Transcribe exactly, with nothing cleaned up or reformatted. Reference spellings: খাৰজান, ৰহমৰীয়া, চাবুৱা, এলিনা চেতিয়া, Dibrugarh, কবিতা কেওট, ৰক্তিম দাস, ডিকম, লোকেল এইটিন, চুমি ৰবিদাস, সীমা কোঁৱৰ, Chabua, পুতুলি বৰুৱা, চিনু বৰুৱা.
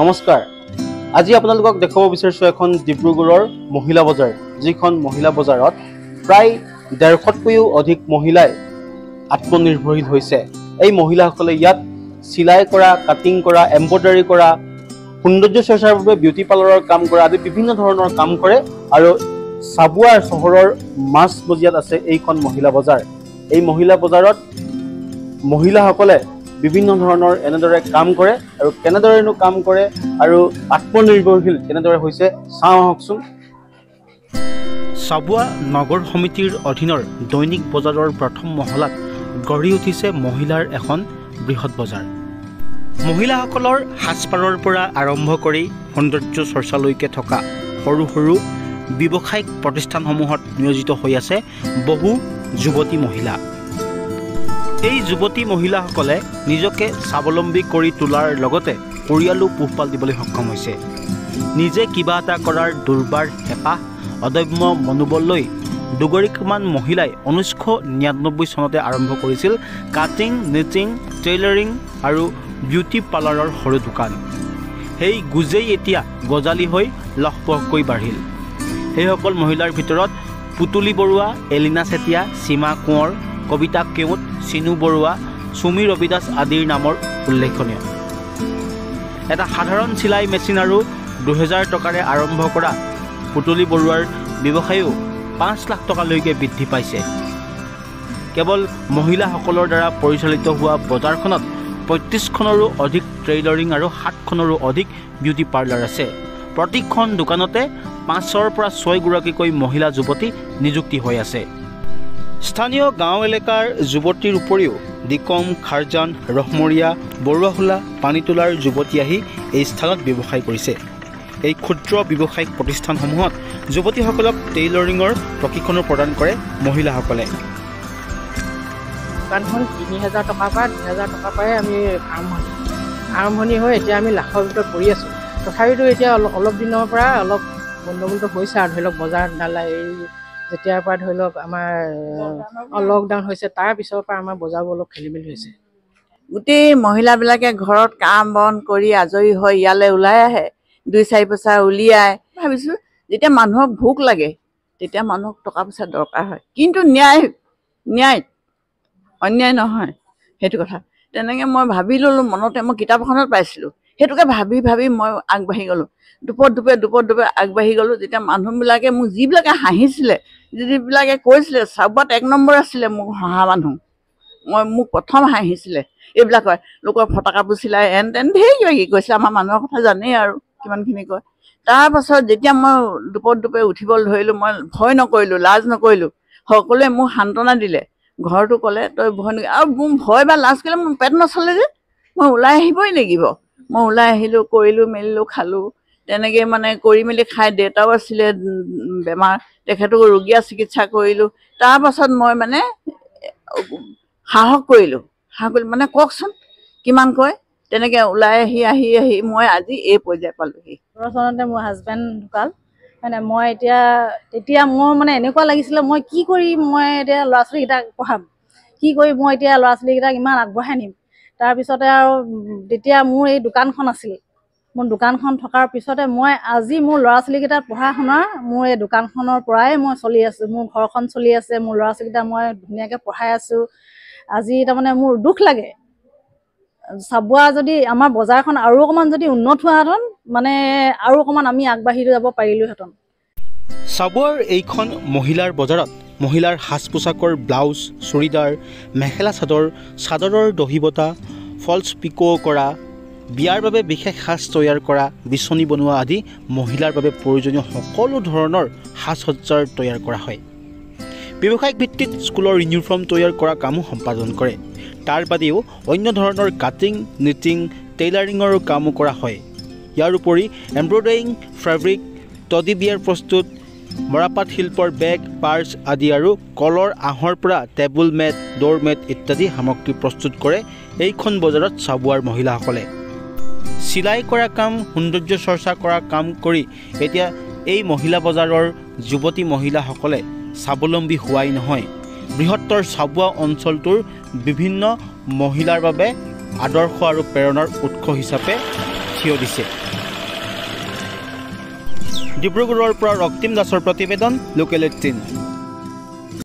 নমস্কাৰ। আজি আপোনালোকক দেখাব বিচাৰিছোঁ এখন ডিব্ৰুগড়ৰ মহিলা বজাৰ, যিখন মহিলা বজাৰত প্ৰায় ডেৰশতকৈও অধিক মহিলাই আত্মনিৰ্ভৰশীল হৈছে। এই মহিলাসকলে ইয়াত চিলাই কৰা, কাটিং কৰা, এম্ব্ৰইডাৰী কৰা, সৌন্দৰ্য চৰ্চাৰ বাবে বিউটি পাৰ্লাৰৰ কাম কৰা আদি বিভিন্ন ধৰণৰ কাম কৰে। আৰু চাবুৱা চহৰৰ মাছ মজিয়াত আছে এইখন মহিলা বজাৰ। এই মহিলা বজাৰত মহিলাসকলে বিভিন্ন ধৰণৰ এনেদৰে কাম কৰে। আৰু কেনেদৰেনো কাম কৰে আৰু আত্মনিৰ্ভৰশীল কেনেদৰে হৈছে চাওঁ আহকচোন। চাবুৱা নগৰ সমিতিৰ অধীনৰ দৈনিক বজাৰৰ প্ৰথম মহলাত গঢ়ি উঠিছে মহিলাৰ এখন বৃহৎ বজাৰ। মহিলাসকলৰ সাজপাৰৰ পৰা আৰম্ভ কৰি সৌন্দৰ্য চৰ্চালৈকে থকা সৰু সৰু ব্যৱসায়িক প্ৰতিষ্ঠানসমূহত নিয়োজিত হৈ আছে বহু যুৱতী মহিলা। এই যুৱতী মহিলাসকলে নিজকে স্বাৱলম্বী কৰি তোলাৰ লগতে পৰিয়ালো পোহপাল দিবলৈ সক্ষম হৈছে। নিজে কিবা এটা কৰাৰ দুৰ্বাৰ হেঁপাহ, অদম্য মনোবল লৈ দুগৰাকীমান মহিলাই ঊনৈছশ নিৰান্নব্বৈ চনতে আৰম্ভ কৰিছিল কাটিং, নিটিং, টেইলাৰিং আৰু বিউটি পাৰ্লাৰৰ সৰু দোকান। সেই গুজেই এতিয়া গজালি হৈ লহপহকৈ বাঢ়িল। সেইসকল মহিলাৰ ভিতৰত পুতুলি বৰুৱা, এলিনা চেতিয়া, সীমা কোঁৱৰ, কবিতা কেওট, চিনু বৰুৱা, চুমি ৰবিদাস আদিৰ নামৰ উল্লেখনীয়। এটা সাধাৰণ চিলাই মেচিন আৰু দুহেজাৰ টকাৰে আৰম্ভ কৰা পুতুলি বৰুৱাৰ ব্যৱসায়ো পাঁচ লাখ টকালৈকে বৃদ্ধি পাইছে। কেৱল মহিলাসকলৰ দ্বাৰা পৰিচালিত হোৱা বজাৰখনত পঁয়ত্ৰিছখনৰো অধিক টেইলৰিং আৰু সাতখনৰো অধিক বিউটি পাৰ্লাৰ আছে। প্ৰতিখন দোকানতে পাঁচৰ পৰা ছয়গৰাকীকৈ মহিলা যুৱতী নিযুক্তি হৈ আছে। স্থানীয় গাঁও এলেকাৰ যুৱতীৰ উপৰিও ডিকম, খাৰজান, ৰহমৰীয়া, বৰুৱাহোলা, পানীতোলাৰ যুৱতী আহি এই স্থানত ব্যৱসায় কৰিছে। এই ক্ষুদ্ৰ ব্যৱসায়িক প্ৰতিষ্ঠানসমূহত যুৱতীসকলক টেইলৰিঙৰ প্ৰশিক্ষণো প্ৰদান কৰে মহিলাসকলে। দোকানখন তিনি হাজাৰ টকাৰ পৰা দুহেজাৰ টকাৰ পৰাই আমি আৰম্ভণি আৰম্ভণি হৈ এতিয়া আমি লাখৰ ভিতৰত পৰি আছোঁ। তথাপিতো এতিয়া অলপ অলপ দিনৰ পৰা অলপ গণ্ডগোল হৈছে আৰু ধৰি লওক বজাৰ নালা এই যেতিয়াৰ পৰা ধৰি লওক আমাৰ লকডাউন হৈছে তাৰ পিছৰ পৰা আমাৰ বজাৰবোৰ অলপ খেলি মেলি হৈছে। গোটেই মহিলাবিলাকে ঘৰত কাম বন কৰি আজৰি হৈ ইয়ালৈ ওলাই আহে, দুই চাৰি পইচা উলিয়াই। ভাবিছোঁ যেতিয়া মানুহক ভোক লাগে তেতিয়া মানুহক টকা পইচা দৰকাৰ হয়, কিন্তু ন্যায় ন্যায় অন্যায় নহয় সেইটো কথা। তেনেকৈ মই ভাবি ল'লোঁ মনতে, মই কিতাপ এখনত পাইছিলোঁ, সেইটোকে ভাবি ভাবি মই আগবাঢ়ি গ'লোঁ। দুপৰ দুপে দুপৰ দুপে আগবাঢ়ি গ'লোঁ। যেতিয়া মানুহবিলাকে মোক যিবিলাকে হাঁহিছিলে, যিবিলাকে কৈছিলে চাবুৱাত এক নম্বৰ আছিলে মোক হাঁহা মানুহ, মই মোক প্ৰথম হাঁহিছিলে এইবিলাক কয়, লোকৰ ফটা কাপোৰ চিলাই এন তেন ধেৰ কিবা কি কৈছিলে। আমাৰ মানুহৰ কথা জানেই আৰু কিমানখিনি কয়। তাৰপাছত যেতিয়া মই দুপৰ দুপে উঠিব ধৰিলোঁ, মই ভয় নকৰিলোঁ, লাজ নকৰিলোঁ, সকলোৱে মোক সান্তনা দিলে। ঘৰটো ক'লে তই ভয় নকৰি আৰু মোৰ ভয় বা লাজ কৰিলে মোৰ পেট নচলে যে মই ওলাই আহিবই লাগিব। মই ওলাই আহিলোঁ, কৰিলোঁ মেলিলোঁ, খালোঁ, তেনেকৈ মানে কৰি মেলি খাই। দেউতাও আছিলে বেমাৰ, তেখেতকো ৰোগীয়া চিকিৎসা কৰিলোঁ। তাৰপাছত মই মানে সাহস কৰিলোঁ সাহস কৰিলোঁ মানে কওকচোন কিমান কয়। তেনেকৈ ওলাই আহি আহি আহি মই আজি এই পৰ্যায় পালোঁহি। ওঠৰ চনতে মোৰ হাজবেণ্ড ঢুকাল। মানে মই এতিয়া তেতিয়া মোৰ মানে এনেকুৱা লাগিছিলে মই কি কৰি মই এতিয়া ল'ৰা ছোৱালীকেইটাক পঢ়াম, কি কৰি মই এতিয়া ল'ৰা ছোৱালীকেইটাক ইমান আগবঢ়াই নিম। তাৰপিছতে আৰু তেতিয়া মোৰ এই দোকানখন আছিল। মোৰ দোকানখন থকাৰ পিছতে মই আজি মোৰ ল'ৰা ছোৱালীকেইটা পঢ়া শুনাৰ মোৰ এই দোকানখনৰ পৰাই মই চলি আছোঁ, মোৰ ঘৰখন চলি আছে, মোৰ ল'ৰা ছোৱালীকেইটা মই ধুনীয়াকৈ পঢ়াই আছোঁ। আজি তাৰমানে মোৰ দুখ লাগে, চাবুৱা যদি আমাৰ বজাৰখন আৰু অকণমান যদি উন্নত হোৱাহেঁতেন মানে আৰু অকণমান আমি আগবাঢ়ি যাব পাৰিলোহেঁতেন। চাবুৱাৰ এইখন মহিলাৰ বজাৰত মহিলাৰ সাজ পোছাকৰ ব্লাউজ, চুৰিদাৰ, মেখেলা চাদৰ, চাদৰৰ দহি বতা, ফলছ পিকো কৰা, বিয়াৰ বাবে বিশেষ সাজ তৈয়াৰ কৰা, বিচনী বনোৱা আদি মহিলাৰ বাবে প্ৰয়োজনীয় সকলো ধৰণৰ সাজ সজ্জাৰ তৈয়াৰ কৰা হয়। ব্যৱসায়িক ভিত্তিত স্কুলৰ ইউনিফৰ্ম তৈয়াৰ কৰা কামো সম্পাদন কৰে। তাৰ বাদেও অন্য ধৰণৰ কাটিং, নিটিং, টেইলাৰিঙৰ কামো কৰা হয়। ইয়াৰ উপৰি এম্ব্ৰইডাৰিং, ফেব্ৰিক, তদি বিয়াৰ প্ৰস্তুত, মৰাপাট শিল্পৰ বেগ, পাৰ্চ আদি আৰু কলৰ আঁহৰ পৰা টেবুল মেট, ড'ৰমেট ইত্যাদি সামগ্ৰী প্ৰস্তুত কৰে এইখন বজাৰত চাবুৱাৰ মহিলাসকলে। চিলাই কৰা কাম, সৌন্দৰ্য চৰ্চা কৰা কাম কৰি এতিয়া এই মহিলা বজাৰৰ যুৱতী মহিলাসকলে স্বাৱলম্বী হোৱাই নহয়, বৃহত্তৰ চাবুৱা অঞ্চলটোৰ বিভিন্ন মহিলাৰ বাবে আদৰ্শ আৰু প্ৰেৰণাৰ উৎস হিচাপে থিয় দিছে। ডিব্ৰুগড়ৰ পৰা ৰক্তিম দাসৰ প্ৰতিবেদন, লোকেল এইটিন।